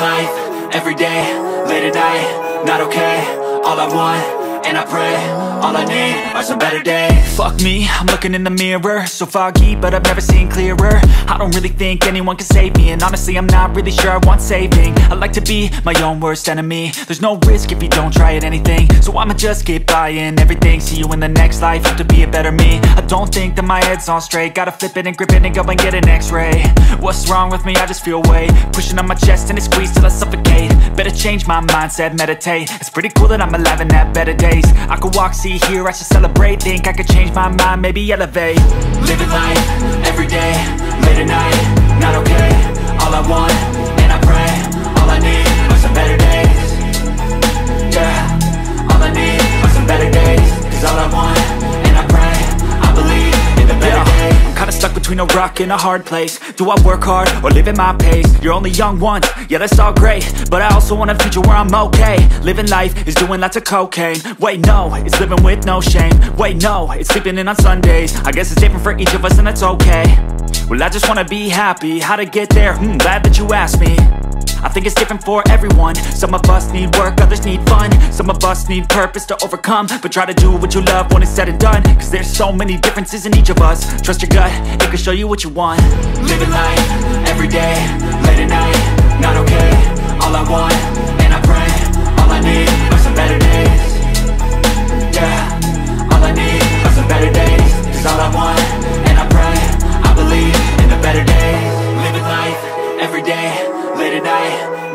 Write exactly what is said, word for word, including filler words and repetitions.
life, every day, late at night, not okay. All I want, and I pray, all I need are some better days. Fuck me, I'm looking in the mirror, so foggy, but I've never seen clearer. I don't really think anyone can save me, and honestly, I'm not really sure I want saving. I like to be my own worst enemy. There's no risk if you don't try at anything, so I'ma just keep buying everything. See you in the next life, have to be a better me. I don't think that my head's on straight, gotta flip it and grip it and go and get an x-ray. What's wrong with me? I just feel weight pushing on my chest and it squeezed till I suffocate. Better change my mindset, meditate. It's pretty cool that I'm alive and have better days. I could walk, see, hear, I should celebrate. Think I could change my mind, maybe elevate. Living life, every day, late at night, not okay. All I want, and I pray, all I need are some better days. Yeah, all I need are some better days. Cause all I want, and I pray, I believe in the better days. I'm kinda stuck between a rock and a hard place. Do I work hard or live at my pace? You're only young once, yeah that's all great, but I also want a future where I'm okay. Living life is doing lots of cocaine. Wait no, it's living with no shame. Wait no, it's sleeping in on Sundays. I guess it's different for each of us and that's okay. Well I just wanna be happy, how to get there? Hmm, glad that you asked me. I think it's different for everyone. Some of us need work, others need fun. Some of us need purpose to overcome, but try to do what you love when it's said and done. Cause there's so many differences in each of us. Trust your gut, it can show you what you want. Living life, every day, late at night, not okay. All I want, and I pray, all I need are some better days. Yeah, all I need are some better days. Cause all I want, and I pray, I believe in the better days. Living life, every day, late at night,